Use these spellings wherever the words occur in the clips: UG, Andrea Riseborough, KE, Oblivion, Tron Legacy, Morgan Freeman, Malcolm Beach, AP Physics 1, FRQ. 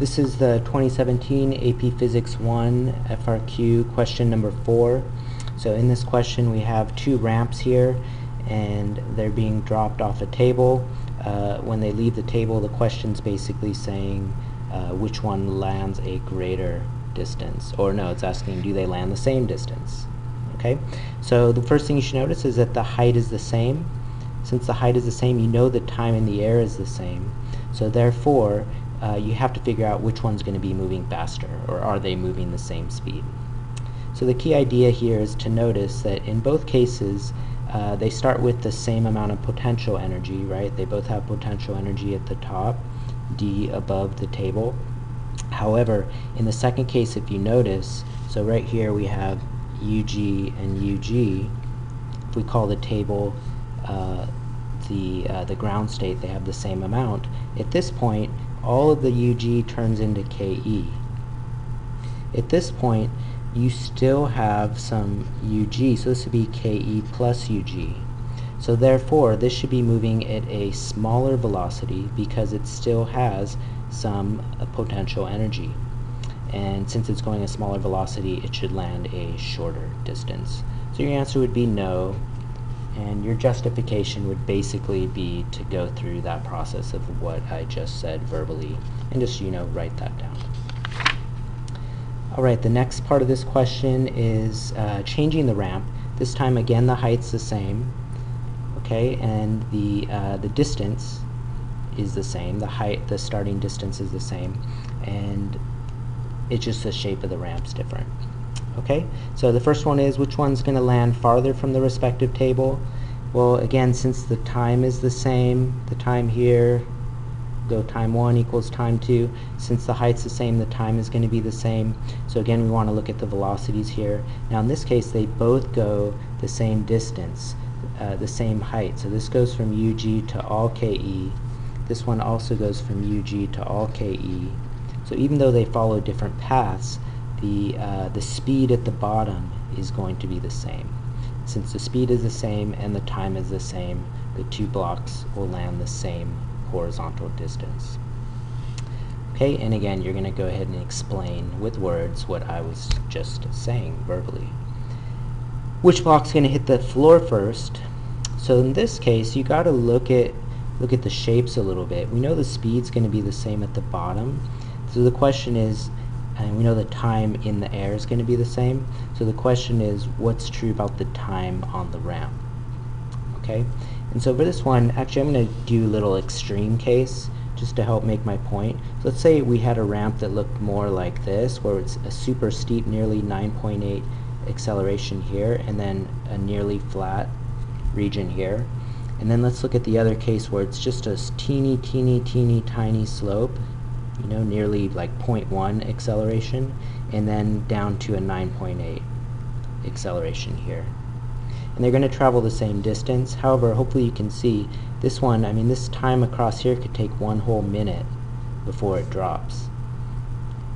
This is the 2017 AP Physics 1 FRQ question number 4. So in this question we have two ramps here and they're being dropped off a table. When they leave the table, the question's basically saying which one lands a greater distance, or no, it's asking do they land the same distance. Okay, so the first thing you should notice is that the height is the same. Since the height is the same, you know the time in the air is the same, so therefore you have to figure out which one's going to be moving faster, or are they moving the same speed. So the key idea here is to notice that in both cases they start with the same amount of potential energy, right? They both have potential energy at the top, D above the table. However, in the second case, if you notice, so right here we have UG and UG. If we call the table the ground state, they have the same amount. At this point, all of the UG turns into KE. At this point, you still have some UG, so this would be KE plus UG. So therefore, this should be moving at a smaller velocity because it still has some potential energy. And since it's going a smaller velocity, it should land a shorter distance. So your answer would be no. And your justification would basically be to go through that process of what I just said verbally and just, you know, write that down. Alright, the next part of this question is changing the ramp. This time again the height's the same, okay, and the distance is the same. The height, the starting distance is the same, and it's just the shape of the ramp's different. Okay, so the first one is which one's going to land farther from the respective table. Well, again, since the time is the same, the time here, go time 1 equals time 2. Since the height's the same, the time is going to be the same. So again, we want to look at the velocities here. Now in this case, they both go the same distance, the same height. So this goes from UG to all KE. This one also goes from UG to all KE. So even though they follow different paths, the speed at the bottom is going to be the same. Since the speed is the same and the time is the same, the two blocks will land the same horizontal distance. Okay, and again, you're going to go ahead and explain with words what I was just saying verbally. Which block's going to hit the floor first? So in this case, you got to look at the shapes a little bit. We know the speed's going to be the same at the bottom. So the question is, and we know the time in the air is going to be the same, so the question is what's true about the time on the ramp. Okay, and so for this one, actually I'm going to do a little extreme case just to help make my point. So let's say we had a ramp that looked more like this, where it's a super steep, nearly 9.8 acceleration here, and then a nearly flat region here. And then let's look at the other case where it's just a teeny tiny slope, you know, nearly like 0.1 acceleration, and then down to a 9.8 acceleration here. And they're going to travel the same distance. However, hopefully you can see this one, I mean, this time across here could take one whole minute before it drops.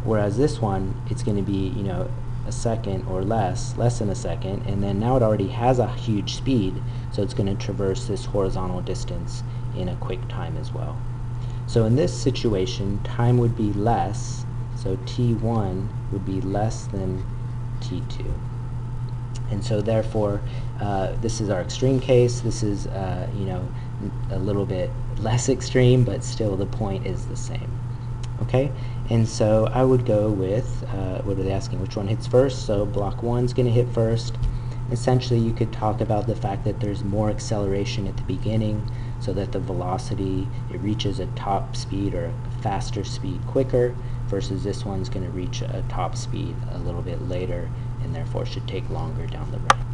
Whereas this one, it's going to be, you know, a second or less than a second, and then now it already has a huge speed, so it's going to traverse this horizontal distance in a quick time as well. So in this situation, time would be less, so T1 would be less than T2. And so therefore, this is our extreme case. This is, you know, a little bit less extreme, but still the point is the same. Okay? And so I would go with, what are they asking? Which one hits first? So block 1's going to hit first. Essentially, you could talk about the fact that there's more acceleration at the beginning, so that the velocity, it reaches a top speed or a faster speed quicker, versus this one's going to reach a top speed a little bit later, and therefore should take longer down the ramp.